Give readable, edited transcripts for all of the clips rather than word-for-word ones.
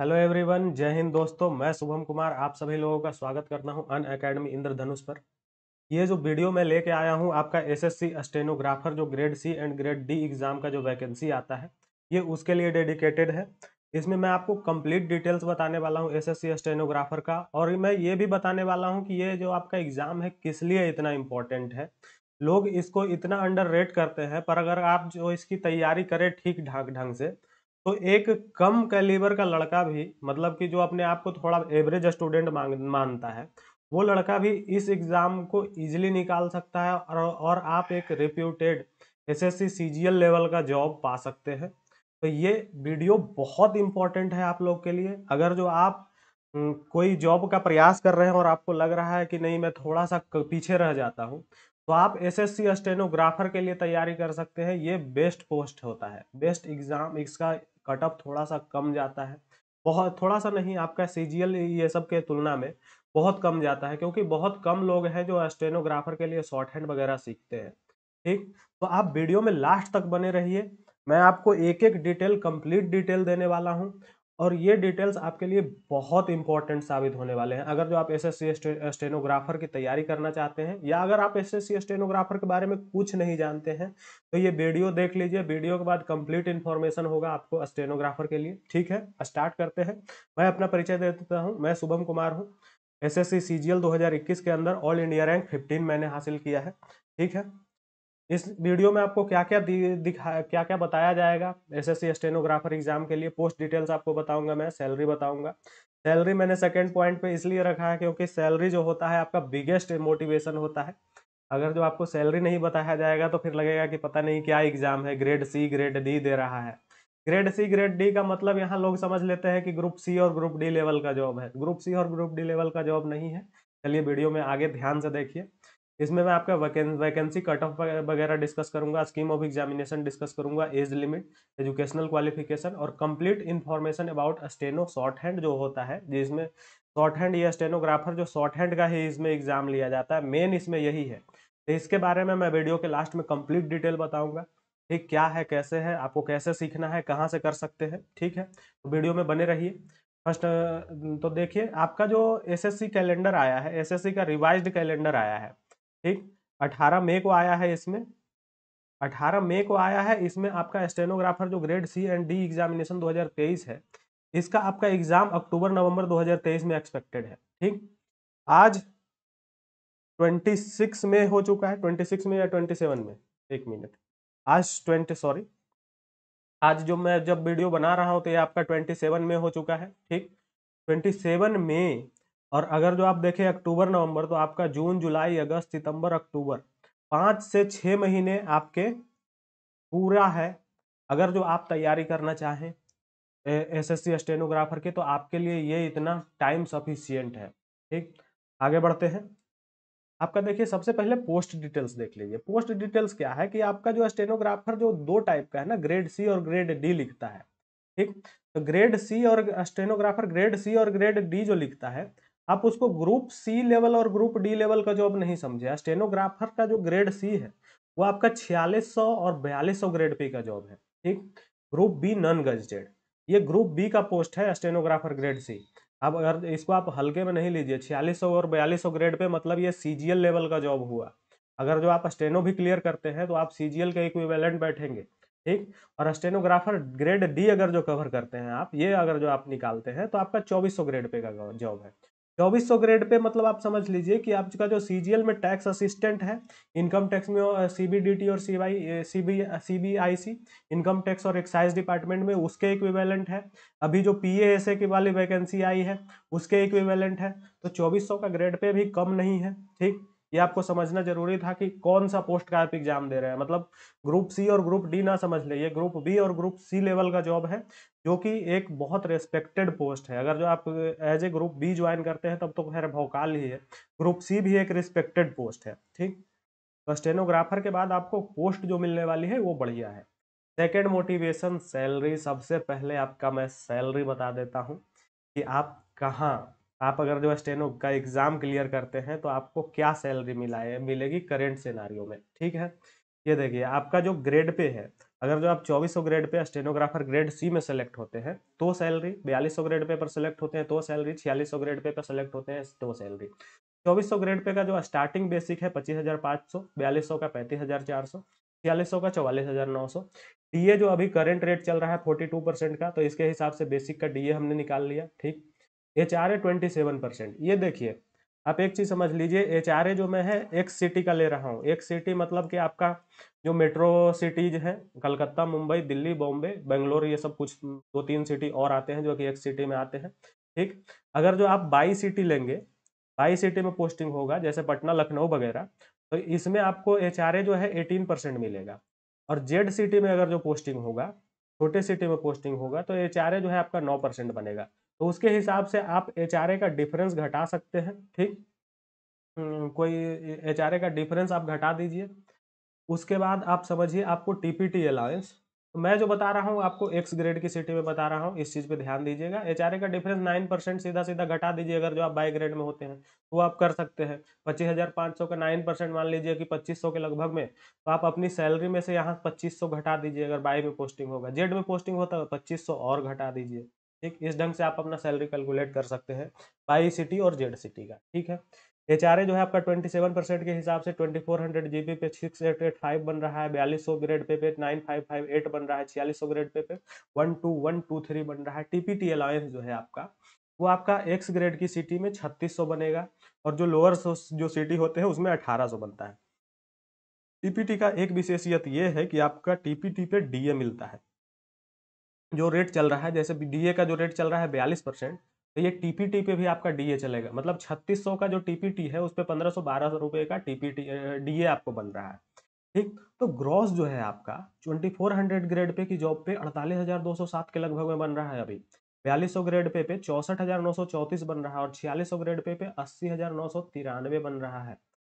Hello everyone, जय हिंद दोस्तों। मैं शुभम कुमार आप सभी लोगों का स्वागत करता हूं अनअकैडमी इंद्रधनुष पर। ये जो वीडियो मैं लेके आया हूं आपका एसएससी स्टेनोग्राफर जो grade C and grade D exam का जो वैकेंसी आता है ये उसके लिए डेडिकेटेड है। इसमें मैं आपको कंप्लीट डिटेल्स बताने वाला हूँ एसएससी स्टेनोग्राफर का, और मैं ये भी बताने वाला हूँ कि ये जो आपका एग्ज़ाम है किस लिए इतना इम्पोर्टेंट है। लोग इसको इतना अंडररेट करते हैं, पर अगर आप जो इसकी तैयारी करें ठीक ठाक ढंग से तो एक कम कैलिबर का लड़का भी, मतलब कि जो अपने आप को थोड़ा एवरेज स्टूडेंट मानता है, वो लड़का भी इस एग्ज़ाम को ईजिली निकाल सकता है और आप एक रिप्यूटेड एसएससी सीजीएल लेवल का जॉब पा सकते हैं। तो ये वीडियो बहुत इम्पॉर्टेंट है आप लोग के लिए। अगर जो आप कोई जॉब का प्रयास कर रहे हैं और आपको लग रहा है कि नहीं मैं थोड़ा सा पीछे रह जाता हूँ, तो आप एसएससी स्टेनोग्राफर के लिए तैयारी कर सकते हैं। ये बेस्ट पोस्ट होता है, बेस्ट एग्ज़ाम। इसका कट ऑफ थोड़ा सा कम जाता है, बहुत थोड़ा सा नहीं, आपका सीजीएल ये सब के तुलना में बहुत कम जाता है, क्योंकि बहुत कम लोग हैं जो स्टेनोग्राफर के लिए शॉर्ट हैंड वगैरह सीखते हैं। ठीक, तो आप वीडियो में लास्ट तक बने रहिए। मैं आपको एक एक डिटेल, कंप्लीट डिटेल देने वाला हूं, और ये डिटेल्स आपके लिए बहुत इंपॉर्टेंट साबित होने वाले हैं। अगर जो आप एसएससी स्टेनोग्राफर की तैयारी करना चाहते हैं, या अगर आप एसएससी स्टेनोग्राफर के बारे में कुछ नहीं जानते हैं, तो ये वीडियो देख लीजिए। वीडियो के बाद कंप्लीट इन्फॉर्मेशन होगा आपको स्टेनोग्राफर के लिए। ठीक है, स्टार्ट करते हैं। मैं अपना परिचय दे देता हूँ। मैं शुभम कुमार हूँ। एसएससी सीजीएल 2021 के अंदर ऑल इंडिया रैंक 15 मैंने हासिल किया है। ठीक है, इस वीडियो में आपको क्या क्या बताया जाएगा एसएससी स्टेनोग्राफर एग्जाम के लिए। पोस्ट डिटेल्स आपको बताऊंगा, मैं सैलरी बताऊंगा। सैलरी मैंने सेकंड पॉइंट पे इसलिए रखा है क्योंकि सैलरी जो होता है आपका बिगेस्ट मोटिवेशन होता है। अगर जो आपको सैलरी नहीं बताया जाएगा तो फिर लगेगा कि पता नहीं क्या एग्ज़ाम है, ग्रेड सी ग्रेड डी दे रहा है। ग्रेड सी ग्रेड डी का मतलब यहाँ लोग समझ लेते हैं कि ग्रुप सी और ग्रुप डी लेवल का जॉब है। ग्रुप सी और ग्रुप डी लेवल का जॉब नहीं है। चलिए वीडियो में आगे ध्यान से देखिए। इसमें मैं आपका वैकेंसी कट ऑफ वगैरह डिस्कस करूंगा, स्कीम ऑफ एग्जामिनेशन डिस्कस करूंगा, एज लिमिट, एजुकेशनल क्वालिफिकेशन, और complete information about steno shorthand जो होता है, जिसमें शॉर्ट हैंड या स्टेनोग्राफर जो शॉर्ट हैंड का ही इसमें एग्जाम लिया जाता है। मेन इसमें यही है, तो इसके बारे में मैं वीडियो के लास्ट में कंप्लीट डिटेल बताऊँगा। ठीक, क्या है, कैसे है, आपको कैसे सीखना है, कहाँ से कर सकते हैं। ठीक है, तो वीडियो में बने रहिए। फर्स्ट तो देखिए आपका जो एसएससी कैलेंडर आया है, एसएससी का रिवाइज्ड कैलेंडर आया है। ठीक, 18 मई को आया है। इसमें 18 मई को आया है। इसमें आपका स्टेनोग्राफर जो grade C and D examination 2023 है, इसका आपका एग्जाम अक्टूबर नवंबर 2023 में एक्सपेक्टेड है। ठीक, आज 26 में हो चुका है, 26 में या 27 में, एक मिनट, आज 20 सॉरी आज जो मैं जब वीडियो बना रहा हूँ तो ये आपका 27 में हो चुका है। ठीक, 27 में। और अगर जो आप देखें अक्टूबर नवंबर, तो आपका जून जुलाई अगस्त सितंबर अक्टूबर 5 से 6 महीने आपके पूरा है। अगर जो आप तैयारी करना चाहें एसएससी स्टेनोग्राफर के, तो आपके लिए ये इतना टाइम सफिशिएंट है। ठीक, आगे बढ़ते हैं। आपका देखिए सबसे पहले पोस्ट डिटेल्स देख लीजिए। पोस्ट डिटेल्स क्या है कि आपका जो स्टेनोग्राफर जो दो टाइप का है ना, ग्रेड सी और ग्रेड डी लिखता है। ठीक, तो ग्रेड सी और स्टेनोग्राफर ग्रेड सी और ग्रेड डी जो लिखता है, आप उसको ग्रुप सी लेवल और ग्रुप डी लेवल का जॉब नहीं समझे। स्टेनोग्राफर का जो ग्रेड सी है वो आपका 4600 और 4200 ग्रेड पे का जॉब है। ठीक, ग्रुप बी नॉन गजेटेड, ये ग्रुप बी का पोस्ट है स्टेनोग्राफर ग्रेड सी। अब अगर इसको आप हल्के में नहीं लीजिए, 4600 और 4200 ग्रेड पे मतलब ये सीजीएल लेवल का जॉब हुआ। अगर जो आप स्टेनो भी क्लियर करते हैं तो आप सीजीएल के इक्विवेलेंट बैठेंगे। ठीक, और स्टेनोग्राफर ग्रेड डी अगर जो कवर करते हैं आप, ये अगर जो आप निकालते हैं, तो आपका 2400 ग्रेड पे का जॉब है। 2400 ग्रेड पे मतलब आप समझ लीजिए कि आपका जो सीजीएल में टैक्स असिस्टेंट है, इनकम टैक्स में सीबीडीटी और सीबीआईसी इनकम टैक्स और एक्साइज डिपार्टमेंट में, उसके इक्विवेलेंट है। अभी जो पीएएसए की वाली वैकेंसी आई है उसके इक्विवेलेंट है। तो 2400 का ग्रेड पे भी कम नहीं है। ठीक, ये आपको समझना जरूरी था कि कौन सा पोस्ट का आप एग्जाम दे रहे हैं। मतलब ग्रुप सी और ग्रुप डी ना समझ ले, ये ग्रुप बी और ग्रुप सी लेवल का जॉब है, जो कि एक बहुत रेस्पेक्टेड पोस्ट है। अगर जो आप as a group B join करते हैं तब तो खैर भौकाल ही है, ग्रुप सी भी एक रिस्पेक्टेड पोस्ट है। ठीक, तो स्टेनोग्राफर के बाद आपको पोस्ट जो मिलने वाली है वो बढ़िया है। Second motivation salary. सबसे पहले आपका मैं सैलरी बता देता हूँ कि आप कहाँ, आप अगर जो स्टेनो का एग्ज़ाम क्लियर करते हैं तो आपको क्या सैलरी मिलेगी करेंट सिनारियो में। ठीक है, ये देखिए आपका जो ग्रेड पे है अगर जो आप 2400 ग्रेड पे स्टेनोग्राफर ग्रेड सी में सेलेक्ट होते हैं तो सैलरी, 4200 ग्रेड पे पर सेलेक्ट होते हैं तो सैलरी, 4600 ग्रेड पे पर सेलेक्ट होते हैं तो सैलरी। 2400 ग्रेड पे का जो स्टार्टिंग बेसिक है 25500, 4200 का 35400, 4600 का 44900। डीए जो अभी करंट रेट चल रहा है 42% का, तो इसके हिसाब से बेसिक का डीए हमने निकाल लिया। ठीक, एचआर है 27%। ये देखिए आप एक चीज समझ लीजिए, एचआरए जो मैं है एक सिटी का ले रहा हूँ। एक सिटी मतलब कि आपका जो मेट्रो सिटीज हैं, कलकत्ता, मुंबई, दिल्ली, बॉम्बे, बेंगलोर, ये सब कुछ 2-3 सिटी और आते हैं जो कि एक सिटी में आते हैं। ठीक, अगर जो आप बाई सिटी लेंगे, बाई सिटी में पोस्टिंग होगा जैसे पटना, लखनऊ वगैरह, तो इसमें आपको एचआरए जो है 18% मिलेगा। और जेड सिटी में अगर जो पोस्टिंग होगा, छोटे सिटी में पोस्टिंग होगा, तो एचआरए जो है आपका 9% बनेगा। तो उसके हिसाब से आप एचआरए का डिफरेंस घटा सकते हैं। ठीक, कोई एचआरए का डिफरेंस आप घटा दीजिए। उसके बाद आप समझिए आपको टीपीटी अलाउंस, तो मैं जो बता रहा हूँ आपको एक्स ग्रेड की सिटी में बता रहा हूँ, इस चीज़ पे ध्यान दीजिएगा। एचआरए का डिफरेंस 9% सीधा सीधा घटा दीजिए। अगर जो आप बाई ग्रेड में होते हैं तो आप कर सकते हैं 25500 का 9% मान लीजिए कि 2500 के लगभग में, तो आप अपनी सैलरी में से यहाँ 2500 घटा दीजिए अगर बाई में पोस्टिंग होगा। जेड में पोस्टिंग होता है 2500 और घटा दीजिए। ठीक, इस ढंग से आप अपना सैलरी कैलकुलेट कर सकते हैं बाई सिटी और जेड सिटी का। ठीक है, एचआरए जो है आपका 27% के हिसाब से 2400 जीबी पे 6885 बन रहा है, 4200 ग्रेड पे 9558 बन रहा है, 4600 ग्रेड पे 12123 बन रहा है। टीपीटी अलाउंस जो है आपका वो आपका एक्स ग्रेड की सिटी में 3600 बनेगा और जो लोअर जो सिटी होते हैं उसमें 1800 बनता है। टीपीटी का एक विशेषियत ये है कि आपका टीपीटी पे डीए मिलता है। जो रेट चल रहा है, जैसे डीए का जो रेट चल रहा है 42%, तो ये टीपीटी पे भी आपका डीए चलेगा। मतलब 3600 का जो टीपीटी है उस पर 1500-1200 रुपये का टीपीटी डीए आपको बन रहा है। ठीक, तो ग्रॉस जो है आपका 2400 ग्रेड पे की जॉब पे 48207 के लगभग में बन रहा है अभी, 4200 ग्रेड पे 64934 बन रहा है और 4600 ग्रेड पे 80993 बन रहा है।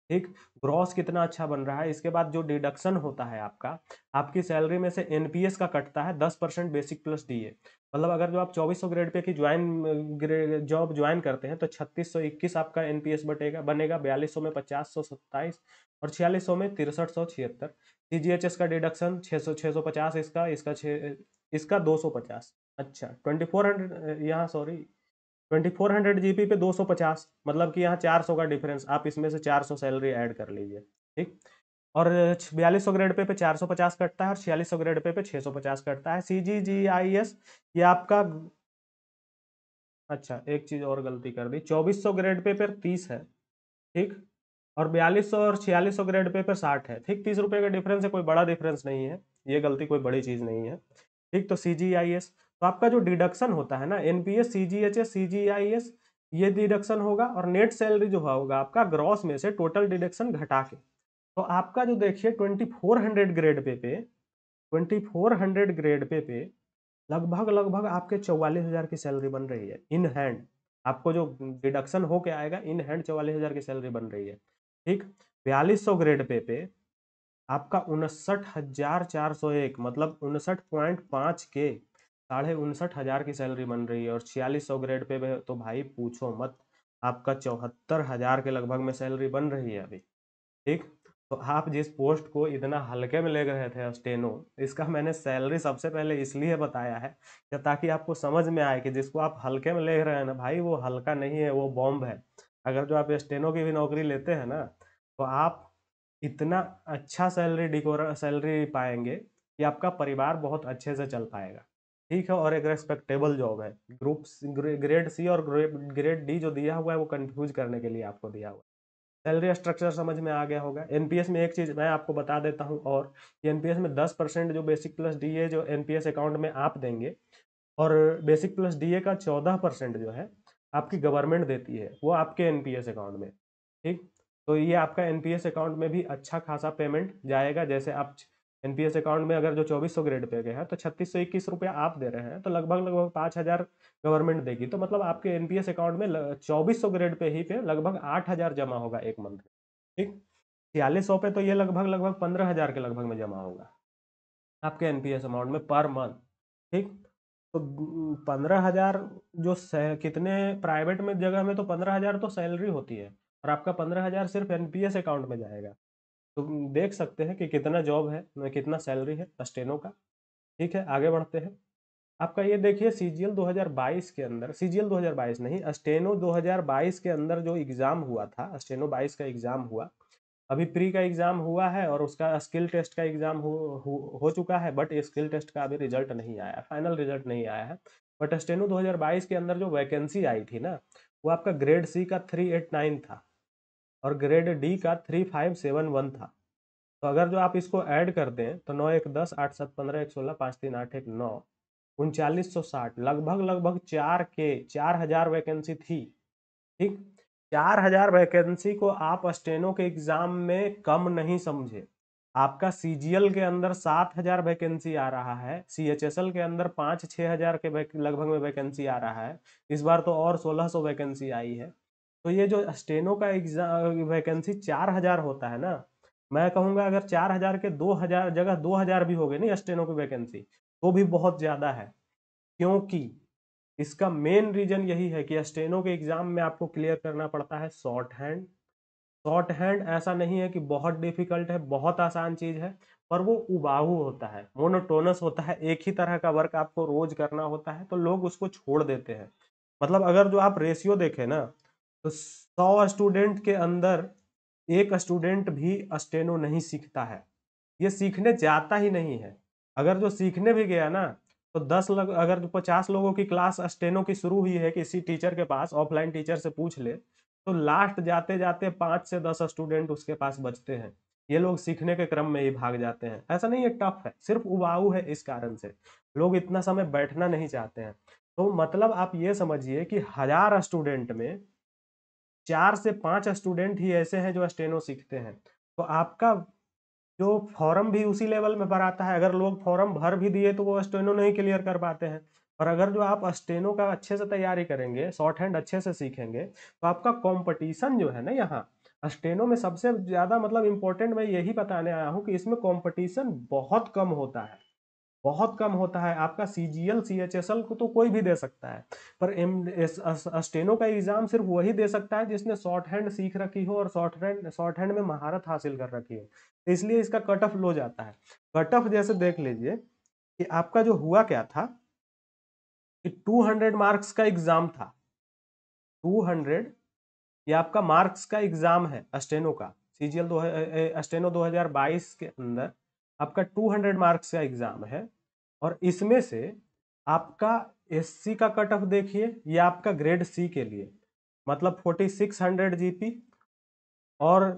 ठीक, ग्रॉस कितना अच्छा बन रहा है। इसके बाद जो डिडक्शन होता है आपका, आपकी सैलरी में से एनपीएस का कटता है 10% बेसिक प्लस डीए। मतलब अगर जो आप 2400 ग्रेड पे की जॉब ज्वाइन करते हैं तो 3621 आपका एनपीएस बनेगा, 4200 में 5027 और 4600 में 6376। सीजीएचएस का डिडक्शन 650 इसका 250। अच्छा, 2400 यहाँ सॉरी 2400 जीपी पे 250, मतलब कि यहाँ 400 का डिफरेंस, आप इसमें से 400 सैलरी ऐड कर लीजिए। ठीक, और 4200 ग्रेड पे 450 कटता है और 4600 ग्रेड पे 650 कटता है। सीजीजीआईएस ये आपका, अच्छा एक चीज और गलती कर दी, 2400 ग्रेड पे 30 है। ठीक, और 4200 और 4600 ग्रेड पे 60 है। ठीक, 30 रुपये का डिफरेंस है, कोई बड़ा डिफरेंस नहीं है, ये गलती कोई बड़ी चीज नहीं है। ठीक, तो सीजीआईएस तो आपका जो डिडक्शन होता है ना, एनपीएस, सीजीएचएस, सीजीआईएस, ये डिडक्शन होगा और नेट सैलरी जो होगा आपका ग्रॉस में से टोटल डिडक्शन घटा के, तो आपका जो देखिए 2400 ग्रेड पे 2400 ग्रेड पे लगभग आपके 44000 की सैलरी बन रही है इन हैंड। आपको जो डिडक्शन होके आएगा इन हैंड 44000 की सैलरी बन रही है। ठीक, 4200 ग्रेड पे आपका 59401, मतलब 59.5 के 59500 की सैलरी बन रही है और 4600 ग्रेड पे तो भाई पूछो मत, आपका 74000 के लगभग में सैलरी बन रही है अभी। ठीक, तो आप जिस पोस्ट को इतना हल्के में ले गए थे स्टेनो, इसका मैंने सैलरी सबसे पहले इसलिए बताया है कि ताकि आपको समझ में आए कि जिसको आप हल्के में ले रहे हैं ना भाई, वो हल्का नहीं है, वो बॉम्ब है। अगर जो आप स्टेनो की भी नौकरी लेते हैं ना, तो आप इतना अच्छा सैलरी पाएंगे कि आपका परिवार बहुत अच्छे से चल पाएगा। ठीक है, और एक रेस्पेक्टेबल जॉब है। ग्रुप ग्रेड सी और ग्रेड डी जो दिया हुआ है वो कंफ्यूज करने के लिए आपको दिया हुआ है। सैलरी स्ट्रक्चर समझ में आ गया होगा। एनपीएस में एक चीज़ मैं आपको बता देता हूं, और एनपीएस में 10% जो बेसिक प्लस डीए जो एनपीएस अकाउंट में आप देंगे, और बेसिक प्लस डीए का 14% जो है आपकी गवर्नमेंट देती है वो आपके एनपीएस अकाउंट में। ठीक, तो ये आपका एनपीएस अकाउंट में भी अच्छा खासा पेमेंट जाएगा। जैसे आप एनपीएस अकाउंट में अगर जो 2400 ग्रेड पे गए हैं तो 3621 रुपया आप दे रहे हैं, तो लगभग 5000 गवर्नमेंट देगी। तो मतलब आपके एनपीएस अकाउंट में 2400 ग्रेड पे ही पे लगभग 8000 जमा होगा एक मंथ। ठीक, 4600 पे तो ये लगभग 15000 के लगभग में जमा होगा आपके एनपीएस अमाउंट में पर मंथ। ठीक, तो 15000 जो कितने प्राइवेट में जगह में तो 15000 तो सैलरी होती है और आपका 15000 सिर्फ एनपीएस अकाउंट में जाएगा। तो देख सकते हैं कि कितना जॉब है, कितना सैलरी है स्टेनो का। ठीक है, आगे बढ़ते हैं। आपका ये देखिए सीजीएल 2022 के अंदर, सीजीएल 2022 नहीं, स्टेनो 2022 के अंदर जो एग्ज़ाम हुआ था, स्टेनो 22 का एग्ज़ाम हुआ, अभी प्री का एग्ज़ाम हुआ है और उसका स्किल टेस्ट का एग्ज़ाम हो चुका है, बट स्किल टेस्ट का अभी रिजल्ट नहीं आया, फाइनल रिजल्ट नहीं आया है। बट स्टेनो 2022 के अंदर जो वैकेंसी आई थी ना, वो आपका ग्रेड सी का 389 था और ग्रेड डी का 3571 था। तो अगर जो आप इसको ऐड कर दें तो 9, 1, 10, 8, 7, 15, 116, 5, 3, 8, 1, 9, 3960 लगभग 4000 वैकेंसी थी। ठीक, 4000 वैकेंसी को आप स्टेनो के एग्ज़ाम में कम नहीं समझे। आपका सीजीएल के अंदर 7000 वैकेंसी आ रहा है, सीएचएसएल के अंदर 5-6000 के लगभग में वैकेंसी आ रहा है, इस बार तो और 1600 वैकेंसी आई है। तो ये जो स्टेनो का एग्जाम वैकेंसी 4000 होता है ना, मैं कहूँगा अगर 4000 के 2000 जगह 2000 भी हो गए ना स्टेनो की वैकेंसी, तो भी बहुत ज़्यादा है, क्योंकि इसका मेन रीज़न यही है कि स्टेनो के एग्ज़ाम में आपको क्लियर करना पड़ता है शॉर्ट हैंड। शॉर्ट हैंड ऐसा नहीं है कि बहुत डिफिकल्ट है, बहुत आसान चीज़ है, पर वो उबाऊ होता है, मोनोटोनस होता है, एक ही तरह का वर्क आपको रोज़ करना होता है, तो लोग उसको छोड़ देते हैं। मतलब अगर जो आप रेशियो देखें ना, तो 100 स्टूडेंट के अंदर एक स्टूडेंट भी स्टेनो नहीं सीखता है, ये सीखने जाता ही नहीं है। अगर जो सीखने भी गया ना, तो 50 लोगों की क्लास स्टेनो की शुरू हुई है किसी टीचर के पास, ऑफलाइन टीचर से पूछ ले, तो लास्ट जाते जाते 5 से 10 स्टूडेंट उसके पास बचते हैं। ये लोग सीखने के क्रम में ही भाग जाते हैं। ऐसा नहीं है टफ है, सिर्फ उबाऊ है, इस कारण से लोग इतना समय बैठना नहीं चाहते हैं। तो मतलब आप ये समझिए कि 1000 स्टूडेंट में 4 से 5 स्टूडेंट ही ऐसे हैं जो स्टेनो सीखते हैं। तो आपका जो फॉर्म भी उसी लेवल में भराता है, अगर लोग फॉर्म भर भी दिए तो वो स्टेनो नहीं क्लियर कर पाते हैं। और अगर जो आप स्टेनो का अच्छे से तैयारी करेंगे, शॉर्ट हैंड अच्छे से सीखेंगे, तो आपका कंपटीशन जो है ना, यहाँ स्टेनो में सबसे ज़्यादा मतलब इम्पोर्टेंट मैं यही बताने आया हूँ कि इसमें कंपटीशन बहुत कम होता है, बहुत कम होता है। आपका सीजीएल सीएचएसएल को तो कोई भी दे सकता है, पर स्टेनो का एग्ज़ाम सिर्फ वही दे सकता है जिसने शॉर्ट हैंड सीख रखी हो और शॉर्ट हैंड में महारत हासिल कर रखी हो, इसलिए इसका कट ऑफ लो जाता है। कट ऑफ जैसे देख लीजिए कि आपका जो हुआ क्या था कि 200 मार्क्स का एग्ज़ाम था, 200 ये आपका मार्क्स का एग्ज़ाम है स्टेनो का। सीजीएल स्टेनो 2022 के अंदर आपका 200 मार्क्स का एग्ज़ाम है, और इसमें से आपका एससी का कट ऑफ देखिए, ये आपका ग्रेड सी के लिए मतलब 4600 जीपी और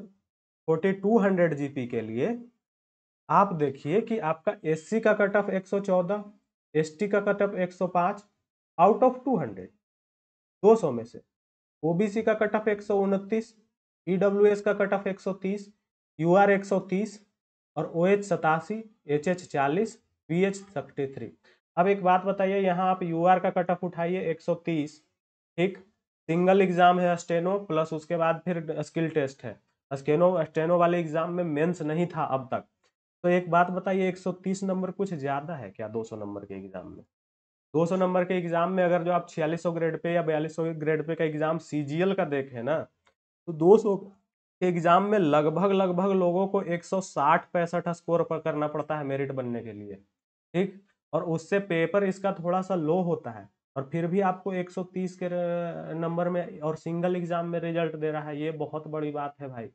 4200 जीपी के लिए आप देखिए कि आपका एससी का कट ऑफ 114, एसटी का कट ऑफ 105 आउट ऑफ 200, 200 में से, ओबीसी का कट ऑफ 129, ईडब्ल्यूएस का कट ऑफ 130, यूआर 130 और OH 87, HH 40, PH 33। अब एक बात बताइए, यहाँ आप UR का कट ऑफ उठाइए 130, ठीक, सिंगल एग्ज़ाम है स्टेनो, प्लस उसके बाद फिर स्किल टेस्ट है। स्टेनो वाले एग्ज़ाम में मेंस नहीं था अब तक, तो एक बात बताइए 130 नंबर कुछ ज़्यादा है क्या 200 नंबर के एग्ज़ाम में? 200 नंबर के एग्ज़ाम में अगर जो आप 4600 ग्रेड पे या 4200 ग्रेड पे का एग्ज़ाम सीजीएल का देखें ना, तो 200 एग्ज़ाम में लगभग लोगों को 160-165 स्कोर पर करना पड़ता है मेरिट बनने के लिए। ठीक, और उससे पेपर इसका थोड़ा सा लो होता है, और फिर भी आपको 130 के नंबर में और सिंगल एग्ज़ाम में रिजल्ट दे रहा है, ये बहुत बड़ी बात है भाई,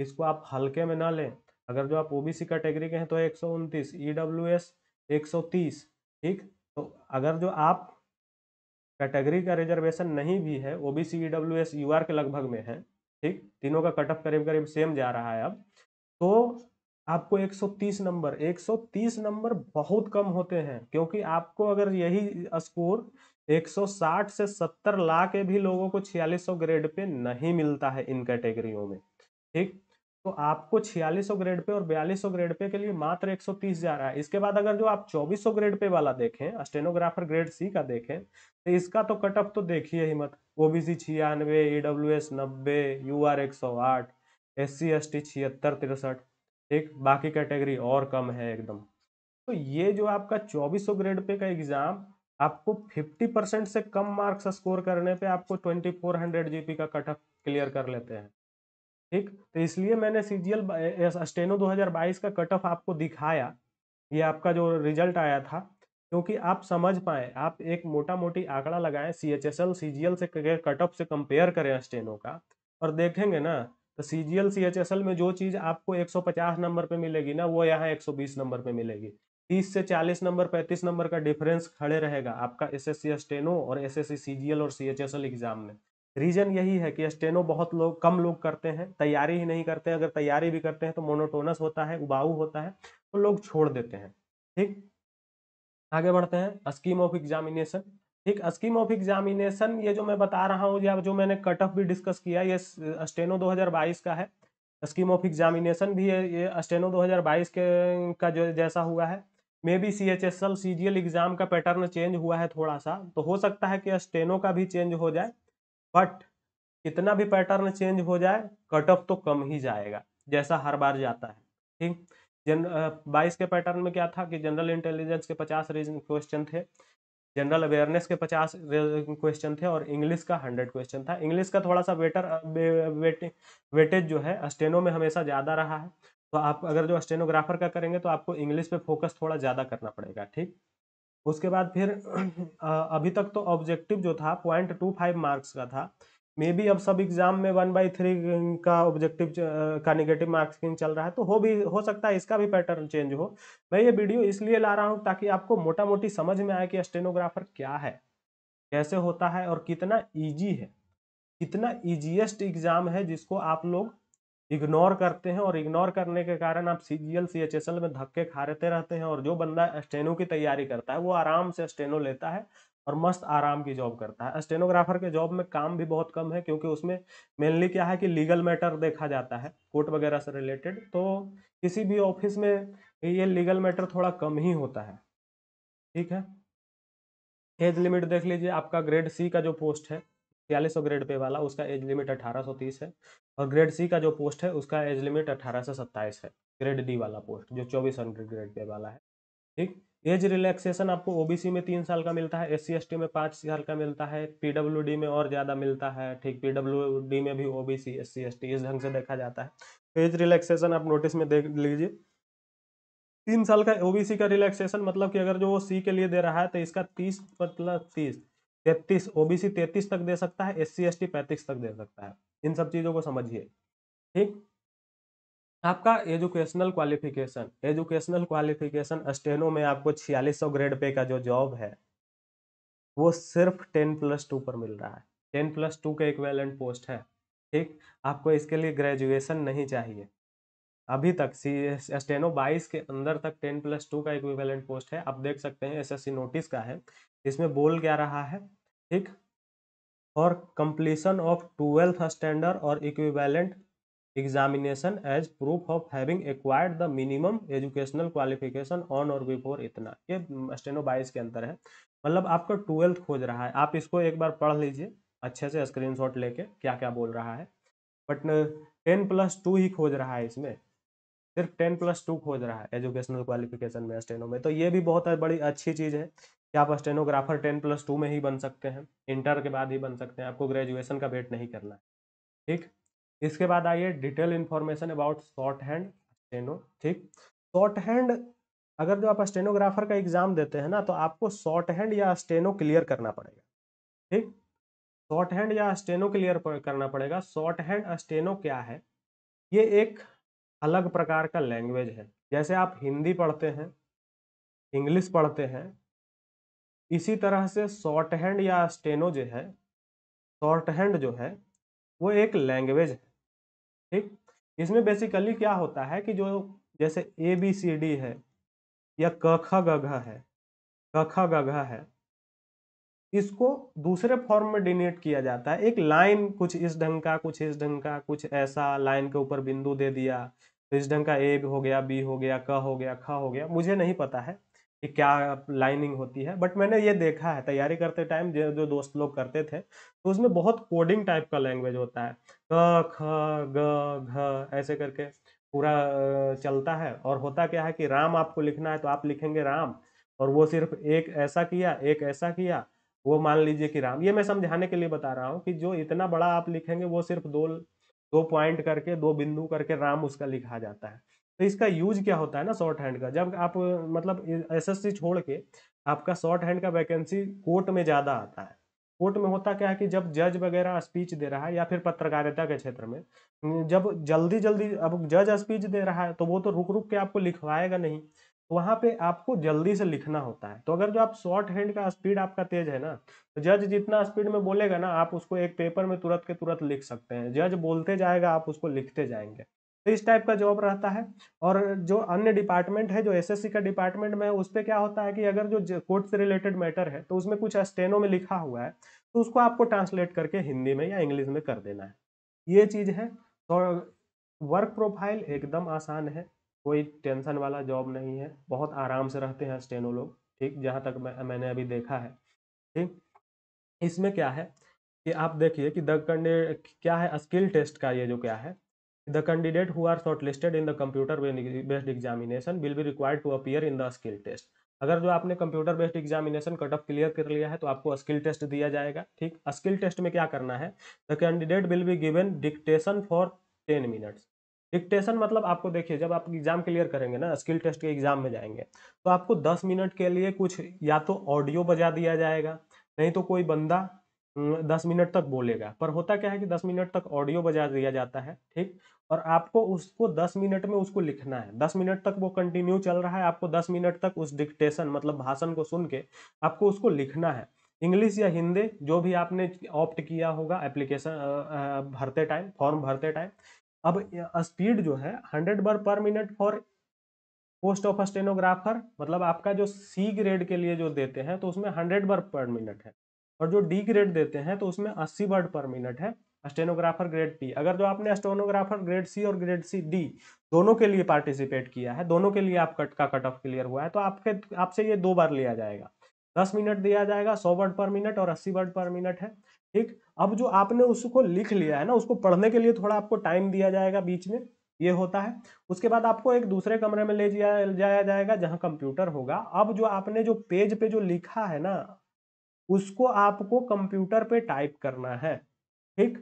इसको आप हल्के में ना लें। अगर जो आप ओबीसी कैटेगरी के हैं तो 129, ईडब्ल्यूएस 130, ठीक, तो अगर जो आप कैटेगरी का रिजर्वेशन नहीं भी है, ओबीसी ईडब्ल्यूएस यूआर के लगभग में है, ठीक, तीनों का कट ऑफ करीब सेम जा रहा है अब, तो आपको 130 नंबर बहुत कम होते हैं, क्योंकि आपको अगर यही स्कोर 160 से 70 ला के भी लोगों को 4600 ग्रेड पे नहीं मिलता है इन कैटेगरियों में। ठीक, तो आपको 4600 ग्रेड पे और 4200 ग्रेड पे के लिए मात्र 130 जा रहा है। इसके बाद अगर जो आप 2400 ग्रेड पे वाला देखें, स्टेनोग्राफर ग्रेड सी का देखें, तो इसका तो कट ऑफ तो देखिए ही मत, OBC 96, EWS 90, UR 108, SC ST 76-63, ठीक, बाकी कैटेगरी और कम है एकदम। तो ये जो आपका 2400 ग्रेड पे का एग्ज़ाम आपको 50% से कम मार्क्स स्कोर करने पे आपको 2400 जीपी का कट ऑफ क्लियर कर लेते हैं। ठीक। तो इसलिए मैंने सीजीएल स्टेनो 2022 का कट ऑफ आपको दिखाया, ये आपका जो रिजल्ट आया था, क्योंकि आप समझ पाए, आप एक मोटा मोटी आंकड़ा लगाएं, सीएचएसएल सीजीएल से कट ऑफ से कंपेयर करें स्टेनो का, और देखेंगे ना तो सीजीएल सीएचएसएल में जो चीज़ आपको 150 नंबर पे मिलेगी ना, वो यहाँ 120 नंबर पे मिलेगी। 30 से 40 नंबर 35 नंबर का डिफरेंस खड़े रहेगा आपका एसएससी स्टेनो और एसएससी सीजीएल और सीएचएसएल एग्जाम में। रीजन यही है कि स्टेनो बहुत लोग कम लोग करते हैं, तैयारी ही नहीं करते हैं। अगर तैयारी भी करते हैं तो मोनोटोनस होता है, उबाऊ होता है, तो लोग छोड़ देते हैं। ठीक, आगे बढ़ते हैं। स्कीम ऑफ एग्जामिनेशन, ठीक, स्कीम ऑफ एग्जामिनेशन ये जो मैं बता रहा हूँ, या जो मैंने कट ऑफ भी डिस्कस किया, ये स्टेनो 2022 का है। स्कीम ऑफ एग्जामिनेशन भी ये स्टेनो 2022 के का जो जैसा हुआ है, maybe CHSL CGL exam का पैटर्न चेंज हुआ है थोड़ा सा, तो हो सकता है कि स्टेनो का भी चेंज हो जाए, बट कितना भी पैटर्न चेंज हो जाए, कट ऑफ तो कम ही जाएगा, जैसा हर बार जाता है। ठीक, 22 के पैटर्न में क्या था कि जनरल इंटेलिजेंस के 50 रीजन क्वेश्चन थे, जनरल अवेयरनेस के 50 क्वेश्चन थे, और इंग्लिश का 100 क्वेश्चन था। इंग्लिश का थोड़ा सा वेटेज जो है स्टेनो में हमेशा ज़्यादा रहा है, तो आप अगर जो स्टेनोग्राफर का करेंगे तो आपको इंग्लिश पे फोकस थोड़ा ज़्यादा करना पड़ेगा। ठीक, उसके बाद फिर अभी तक तो ऑब्जेक्टिव जो था 0.25 मार्क्स का था, मे बी अब सब एग्जाम में 1/3 का ऑब्जेक्टिव का नेगेटिव मार्किंग चल रहा है, तो हो सकता है इसका भी पैटर्न चेंज हो। मैं ये वीडियो इसलिए ला रहा हूँ ताकि आपको मोटा मोटी समझ में आए कि स्टेनोग्राफर क्या है, कैसे होता है, और कितना इजी है, कितना इजीएस्ट एग्जाम है जिसको आप लोग इग्नोर करते हैं, और इग्नोर करने के कारण आप सीजीएल सीएचएसएल में धक्के खा रहते हैं। और जो बंदा स्टेनो की तैयारी करता है वो आराम से स्टेनो लेता है और मस्त आराम की जॉब करता है। स्टेनोग्राफर के जॉब में काम भी बहुत कम है, क्योंकि उसमें मेनली क्या है कि लीगल मैटर देखा जाता है, कोर्ट वगैरह से रिलेटेड, तो किसी भी ऑफिस में ये लीगल मैटर थोड़ा कम ही होता है। ठीक है, एज लिमिट देख लीजिए, आपका ग्रेड सी का जो पोस्ट है 4600 ग्रेड पे वाला, उसका एज लिमिट 1830 है, और ग्रेड सी का जो पोस्ट है उसका एज लिमिट 1827 है, ग्रेड डी वाला पोस्ट जो 2400 ग्रेड पे वाला है। ठीक, एज रिलैक्सेशन आपको ओबीसी में 3 साल का मिलता है, एससी/एसटी में 5 साल का मिलता है, पीडब्ल्यूडी में और ज़्यादा मिलता है। ठीक, पीडब्ल्यूडी में भी ओबीसी एससी/एसटी इस ढंग से देखा जाता है। तो एज रिलैक्सेशन आप नोटिस में देख लीजिए, 3 साल का ओबीसी का रिलैक्सेशन, मतलब कि अगर जो वो सी के लिए दे रहा है तो इसका 30 33, ओबीसी 33 तक दे सकता है, एससी/एसटी 35 तक दे सकता है। इन सब चीज़ों को समझिए। ठीक, आपका एजुकेशनल क्वालिफिकेशन, स्टेनो में आपको 4600 ग्रेड पे का जो जॉब है वो सिर्फ 10+2 पर मिल रहा है, 10+2 के इक्विवेलेंट पोस्ट है। ठीक, आपको इसके लिए ग्रेजुएशन नहीं चाहिए। अभी तक स्टेनो 22 के अंदर तक 10+2 का इक्विवेलेंट पोस्ट है। आप देख सकते हैं एसएससी नोटिस का है, इसमें बोल क्या रहा है। ठीक, और completion of 12th standard or equivalent examination as proof of having acquired the minimum educational qualification on or before इतना, ये स्टेनो 22 के अंदर है। मतलब आपका 12th खोज रहा है। आप इसको एक बार पढ़ लीजिए अच्छे से, स्क्रीनशॉट लेके क्या क्या बोल रहा है, बट 10+2 ही खोज रहा है, इसमें सिर्फ 10+2 खोज रहा है एजुकेशनल क्वालिफिकेशन में स्टेनो में। तो ये भी बहुत बड़ी अच्छी चीज़ है कि आप स्टेनोग्राफर 10+2 में ही बन सकते हैं, इंटर के बाद ही बन सकते हैं, आपको ग्रेजुएशन का वेट नहीं करना है। ठीक, इसके बाद आइए detail information about short hand steno. ठीक, शॉर्ट हैंड अगर जो आप स्टेनोग्राफर का एग्जाम देते हैं ना, तो आपको शॉर्ट हैंड या स्टेनो क्लियर करना पड़ेगा। ठीक, शॉर्ट हैंड या स्टेनो क्लियर करना पड़ेगा। शॉर्ट हैंड स्टेनो क्या है, ये एक अलग प्रकार का लैंग्वेज है। जैसे आप हिंदी पढ़ते हैं, इंग्लिश पढ़ते हैं, इसी तरह से शॉर्ट हैंड या स्टेनो जो है, शॉर्ट हैंड जो है वो एक लैंग्वेज है। ठीक, इसमें बेसिकली क्या होता है कि जो जैसे ABCD है या क ख ग घ है, इसको दूसरे फॉर्म में डिनोट किया जाता है। एक लाइन कुछ इस ढंग का, कुछ इस ढंग का, कुछ ऐसा, लाइन के ऊपर बिंदु दे दिया तो इस ढंग का ए हो गया, बी हो गया, क हो गया, ख हो गया। मुझे नहीं पता है कि क्या लाइनिंग होती है, बट मैंने ये देखा है तैयारी करते टाइम, जो दोस्त लोग करते थे, तो उसमें बहुत कोडिंग टाइप का लैंग्वेज होता है, क ख ग घ ऐसे करके पूरा चलता है। और होता क्या है कि राम आपको लिखना है तो आप लिखेंगे राम, और वो सिर्फ एक ऐसा किया, एक ऐसा किया, वो मान लीजिए कि राम। ये मैं समझाने के लिए बता रहा हूँ कि जो इतना बड़ा आप लिखेंगे वो सिर्फ दो दो पॉइंट करके, दो बिंदु करके राम उसका लिखा जाता है। तो इसका यूज क्या होता है ना शॉर्ट हैंड का, जब आप मतलब एसएससी छोड़ के आपका शॉर्ट हैंड का वैकेंसी कोर्ट में ज़्यादा आता है। कोर्ट में होता क्या है कि जब जज वगैरह स्पीच दे रहा है या फिर पत्रकारिता के क्षेत्र में जब जल्दी जल्दी, अब जज स्पीच दे रहा है तो वो तो रुक रुक के आपको लिखवाएगा नहीं, वहाँ पे आपको जल्दी से लिखना होता है। तो अगर जो आप शॉर्ट हैंड का स्पीड आपका तेज है ना, तो जज जितना स्पीड में बोलेगा ना आप उसको एक पेपर में तुरंत के तुरंत लिख सकते हैं। जज बोलते जाएगा आप उसको लिखते जाएंगे। तो इस टाइप का जॉब रहता है। और जो अन्य डिपार्टमेंट है जो एसएससी का डिपार्टमेंट में, उस पर क्या होता है कि अगर जो कोर्ट से रिलेटेड मैटर है तो उसमें कुछ स्टेनो में लिखा हुआ है तो उसको आपको ट्रांसलेट करके हिंदी में या इंग्लिश में कर देना है। ये चीज़ है। तो वर्क प्रोफाइल एकदम आसान है, कोई टेंशन वाला जॉब नहीं है, बहुत आराम से रहते हैं स्टेनो लोग, ठीक, जहाँ तक मैंने अभी देखा है। ठीक, इसमें क्या है कि आप देखिए कि क्या है स्किल टेस्ट का, ये जो क्या है the candidate who are shortlisted in the computer based examination will be required to appear in the skill test. अगर जो आपने computer based examination cut off clear कर लिया है तो आपको स्किल टेस्ट दिया जाएगा। ठीक, स्किल टेस्ट में क्या करना है, the candidate will be given dictation for 10 minutes. Dictation मतलब आपको देखिए जब आप एग्जाम क्लियर करेंगे ना, स्किल टेस्ट के एग्जाम में जाएंगे तो आपको 10 मिनट के लिए कुछ या तो ऑडियो बजा दिया जाएगा, नहीं तो कोई बंदा 10 मिनट तक बोलेगा। पर होता क्या है कि 10 मिनट तक ऑडियो बजा दिया जाता है, ठीक, और आपको उसको 10 मिनट में उसको लिखना है। 10 मिनट तक वो कंटिन्यू चल रहा है, आपको 10 मिनट तक उस डिक्टेशन मतलब भाषण को सुन के आपको उसको लिखना है। इंग्लिश या हिंदी जो भी आपने ऑप्ट किया होगा एप्लीकेशन भरते टाइम, फॉर्म भरते टाइम। अब स्पीड जो है 100 word per minute for post of stenographer, मतलब आपका जो सी ग्रेड के लिए जो देते हैं तो उसमें 100 वर्ड पर मिनट है, और जो डी ग्रेड देते हैं तो उसमें 80 वर्ड पर मिनट है स्टेनोग्राफर ग्रेड टी। अगर जो आपने स्टेनोग्राफर ग्रेड सी और ग्रेड सी डी दोनों के लिए पार्टिसिपेट किया है, दोनों के लिए आप कट ऑफ क्लियर हुआ है, तो आपके आपसे ये 2 बार लिया जाएगा। 10 मिनट दिया जाएगा, 100 वर्ड पर मिनट और 80 वर्ड पर मिनट है। ठीक, अब जो आपने उसको लिख लिया है ना, उसको पढ़ने के लिए थोड़ा आपको टाइम दिया जाएगा बीच में, ये होता है। उसके बाद आपको एक दूसरे कमरे में ले जाया जाएगा जहाँ कंप्यूटर होगा। अब जो आपने जो पेज पे जो लिखा है ना उसको आपको कंप्यूटर पे टाइप करना है। ठीक,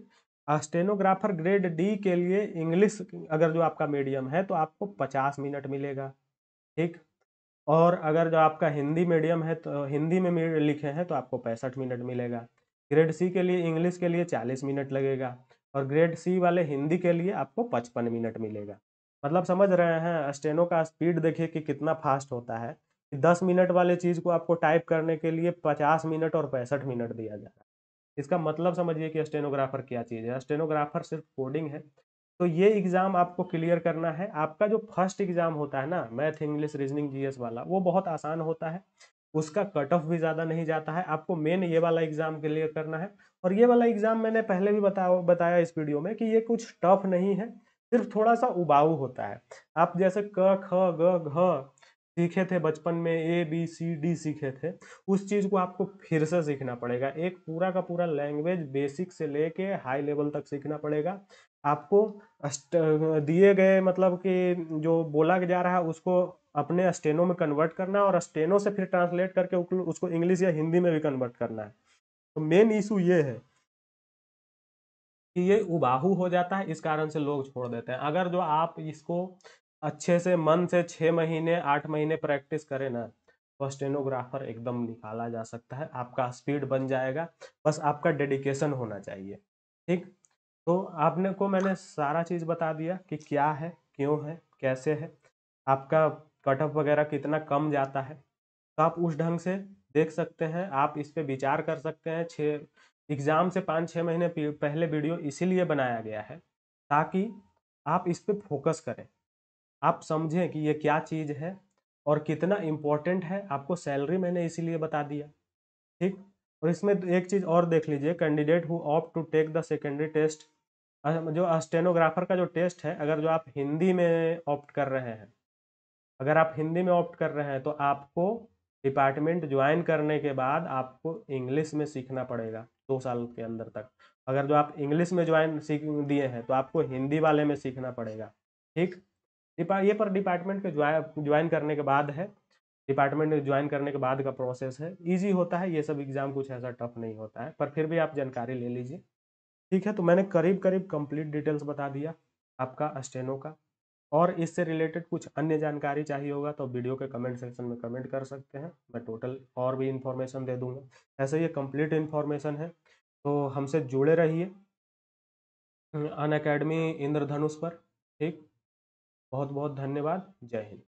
स्टेनोग्राफर ग्रेड डी के लिए इंग्लिश अगर जो आपका मीडियम है तो आपको 50 मिनट मिलेगा। ठीक, और अगर जो आपका हिंदी मीडियम है तो हिंदी में लिखे हैं तो आपको 65 मिनट मिलेगा। ग्रेड सी के लिए इंग्लिश के लिए 40 मिनट लगेगा, और ग्रेड सी वाले हिंदी के लिए आपको 55 मिनट मिलेगा। मतलब समझ रहे हैं स्टेनो का स्पीड देखिए कि कितना फास्ट होता है, कि 10 मिनट वाले चीज़ को आपको टाइप करने के लिए 50 मिनट और 65 मिनट दिया जा रहा है। इसका मतलब समझिए कि स्टेनोग्राफर क्या चीज़ है। स्टेनोग्राफर सिर्फ कोडिंग है। तो ये एग्ज़ाम आपको क्लियर करना है। आपका जो फर्स्ट एग्ज़ाम होता है ना मैथ इंग्लिश रीजनिंग जीएस वाला, वो बहुत आसान होता है, उसका कट ऑफ भी ज़्यादा नहीं जाता है। आपको मेन ये वाला एग्ज़ाम क्लियर करना है। और ये वाला एग्ज़ाम मैंने पहले भी बताया इस वीडियो में कि ये कुछ टफ नहीं है, सिर्फ थोड़ा सा उबाऊ होता है। आप जैसे क ख ग घ सीखे थे बचपन में, ए बी सी डी सीखे थे, उस चीज़ को आपको फिर से सीखना पड़ेगा। एक पूरा का पूरा लैंग्वेज बेसिक से लेके हाई लेवल तक सीखना पड़ेगा आपको। दिए गए मतलब कि जो बोला जा रहा है उसको अपने स्टेनो में कन्वर्ट करना है, और स्टेनो से फिर ट्रांसलेट करके उसको इंग्लिश या हिंदी में भी कन्वर्ट करना है। तो मेन इशू ये है कि ये उबाऊ हो जाता है, इस कारण से लोग छोड़ देते हैं। अगर जो आप इसको अच्छे से मन से 6 महीने 8 महीने प्रैक्टिस करें ना तो स्टेनोग्राफर एकदम निकाला जा सकता है, आपका स्पीड बन जाएगा। बस आपका डेडिकेशन होना चाहिए। ठीक, तो आपने को मैंने सारा चीज़ बता दिया कि क्या है, क्यों है, कैसे है, आपका कट ऑफ वगैरह कितना कम जाता है। तो आप उस ढंग से देख सकते हैं, आप इस पर विचार कर सकते हैं। एग्ज़ाम से 5-6 महीने पहले वीडियो इसीलिए बनाया गया है ताकि आप इस पर फोकस करें, आप समझें कि ये क्या चीज़ है और कितना इम्पोर्टेंट है। आपको सैलरी मैंने इसीलिए बता दिया। ठीक, और इसमें एक चीज़ और देख लीजिए, candidate who opt to take the secondary test, जो स्टेनोग्राफर का जो टेस्ट है, अगर जो आप हिंदी में ऑप्ट कर रहे हैं, अगर आप हिंदी में ऑप्ट कर रहे हैं तो आपको डिपार्टमेंट ज्वाइन करने के बाद आपको इंग्लिश में सीखना पड़ेगा 2 साल के अंदर तक। अगर जो आप इंग्लिश में ज्वाइन सीख दिए हैं तो आपको हिंदी वाले में सीखना पड़ेगा। ठीक, ये पर डिपार्टमेंट के ज्वाइन करने के बाद है, डिपार्टमेंट ज्वाइन करने के बाद का प्रोसेस है। इजी होता है ये सब एग्ज़ाम, कुछ ऐसा टफ नहीं होता है, पर फिर भी आप जानकारी ले लीजिए। ठीक है, तो मैंने करीब करीब कंप्लीट डिटेल्स बता दिया आपका स्टेनो का। और इससे रिलेटेड कुछ अन्य जानकारी चाहिए होगा तो वीडियो के कमेंट सेक्शन में कमेंट कर सकते हैं, मैं टोटल और भी इन्फॉर्मेशन दे दूंगा। ऐसे ये कंप्लीट इन्फॉर्मेशन है, तो हमसे जुड़े रहिए अनअकैडमी इंद्रधनुष पर। ठीक, बहुत बहुत धन्यवाद, जय हिंद।